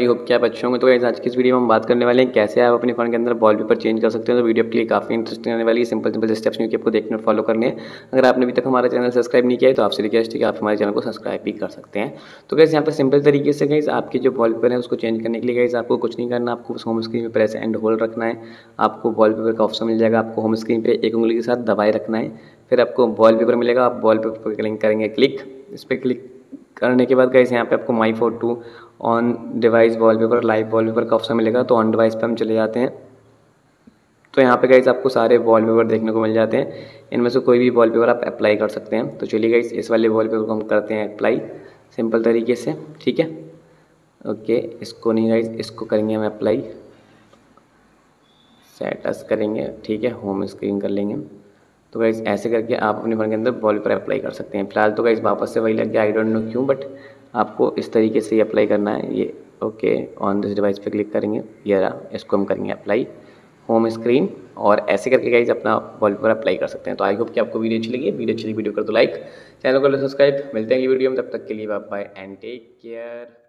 I hope कि आप अच्छे होंगे। तो गाइस आज की इस वीडियो में हम बात करने वाले हैं कैसे आप अपने फोन के अंदर वॉलपेपर चेंज कर सकते हैं। तो वीडियो आपके लिए काफ़ी इंटरेस्टिंग होने वाली है। सिंपल स्टेप्स नहीं कि आपको देखने और फॉलो करने हैं। अगर आपने अभी तक हमारा चैनल सब्सक्राइब नहीं किया है तो आपसे रिक्वेस्ट है कि आप हमारे चैनल को सब्सक्राइब भी कर सकते हैं। तो गाइस यहाँ पर सिंपल तरीके से गाइस आपके जो वॉलपेपर है उसको चेंज करने के लिए गाइस आपको कुछ नहीं करना, आपको होम स्क्रीन पर प्रेस एंड होल्ड रखना है। आपको वॉलपेपर का ऑप्शन मिल जाएगा, आपको होम स्क्रीन पर एक उंगली के साथ दबाए रखना है, फिर आपको वॉलपेपर मिलेगा, आप वॉलपेपर पर करेंगे क्लिक। इस पर क्लिक करने के बाद गाइस यहाँ पे आपको my photo on device wallpaper live wallpaper का ऑप्शन मिलेगा। तो ऑन डिवाइस पे हम चले जाते हैं। तो यहाँ पे गाइस आपको सारे वॉलपेपर देखने को मिल जाते हैं, इनमें से कोई भी वॉलपेपर आप अप्लाई कर सकते हैं। तो चलिए गाइस इस वाले वॉलपेपर को हम करते हैं अप्लाई सिंपल तरीके से, ठीक है। ओके, इसको नहीं गाइस, इसको करेंगे हम अप्लाई, स्टेटस करेंगे, ठीक है, होम स्क्रीन कर लेंगे। तो गाइस ऐसे करके आप अपने फ़ोन के अंदर वॉलपेपर अप्लाई कर सकते हैं। फिलहाल तो गाइस वापस से वही लग गया, आई डोंट नो क्यों, बट आपको इस तरीके से ही अप्लाई करना है। ये ओके, ऑन दिस डिवाइस पे क्लिक करेंगे, ये रहा, इसको हम करेंगे अप्लाई होम स्क्रीन, और ऐसे करके गाइस अपना वॉलपेपर अप्लाई कर सकते हैं। तो आई होप कि आपको वीडियो अच्छी लगी। वीडियो अच्छी लगी वीडियो कर दो लाइक, चैनल को सब्सक्राइब। मिलते हैं अगली वीडियो में, तब तक के लिए bye bye and take care.